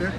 right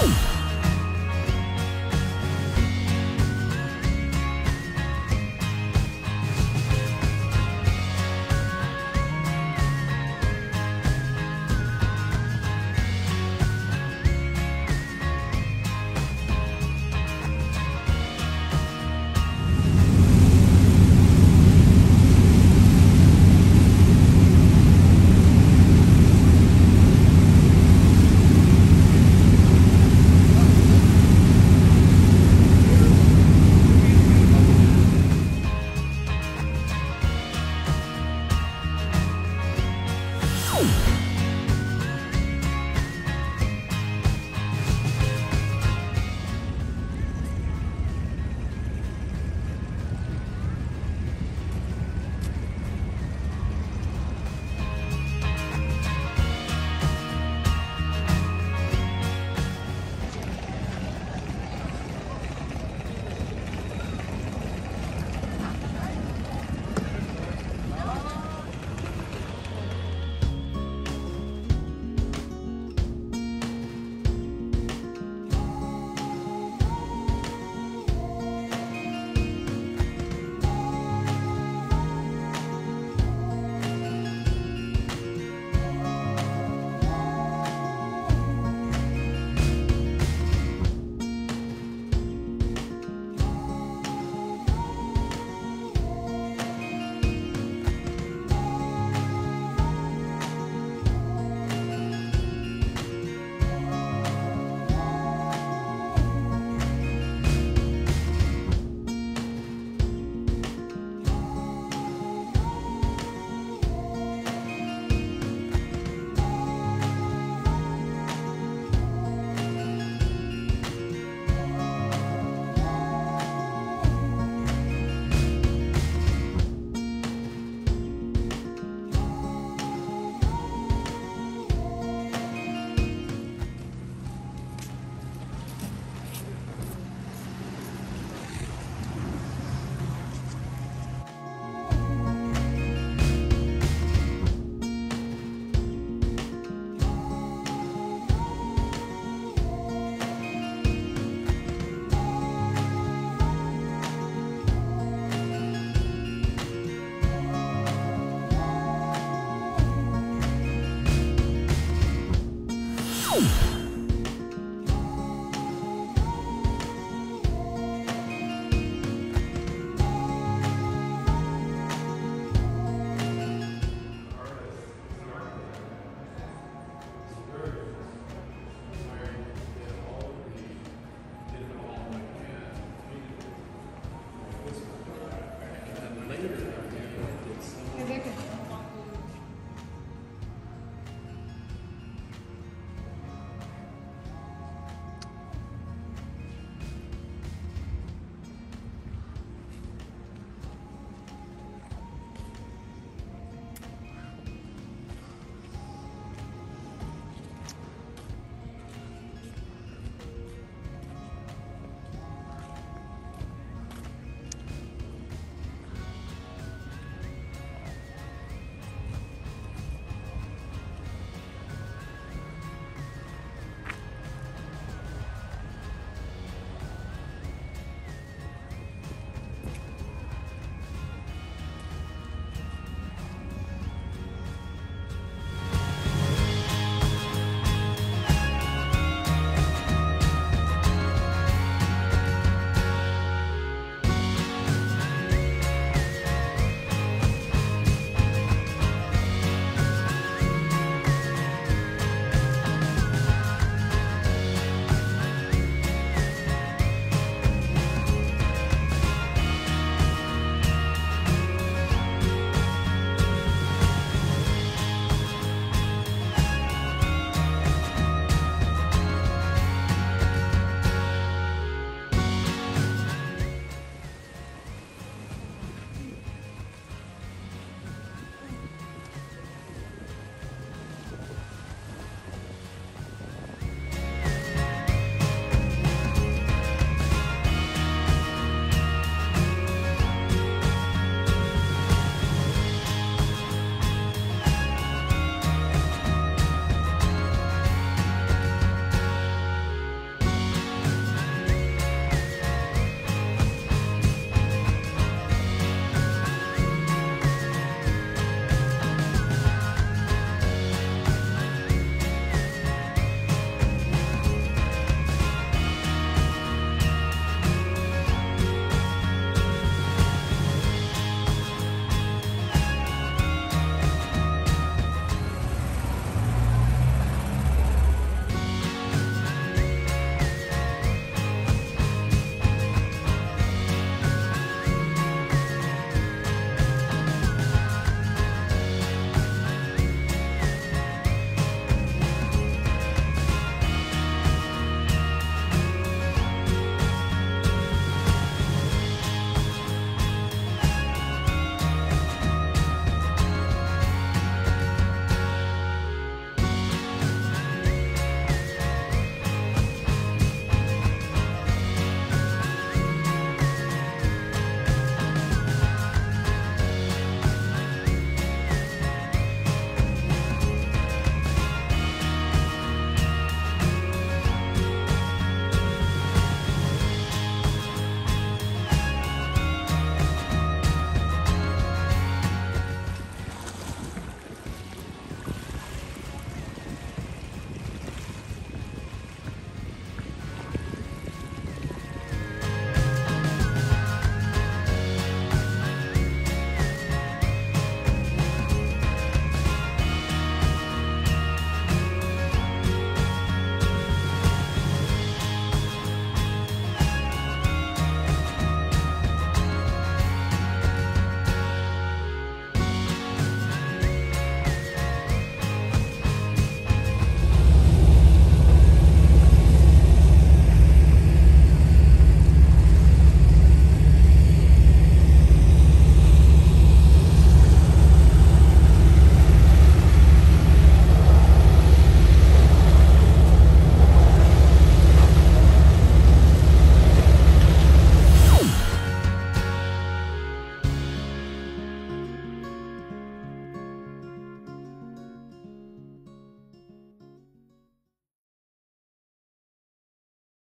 there.